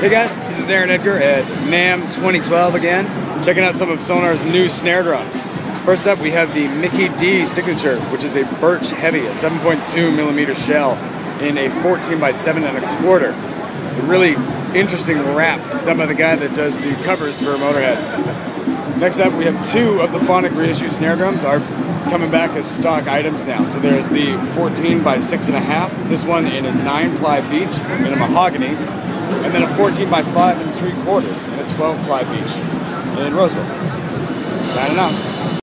Hey guys, this is Aaron Edgar at NAMM 2012 again, checking out some of Sonar's new snare drums. First up, we have the Mickey D signature, which is a birch heavy, a 7.2 millimeter shell in a 14 by 7.25. A really interesting wrap done by the guy that does the covers for Motörhead. Next up, we have two of the Phonic reissue snare drums are coming back as stock items now. So there's the 14 by 6.5, this one in a 9-ply beech in a mahogany, and then a 14 by 5.75 and a 12-ply beech in Roseville. Signing off.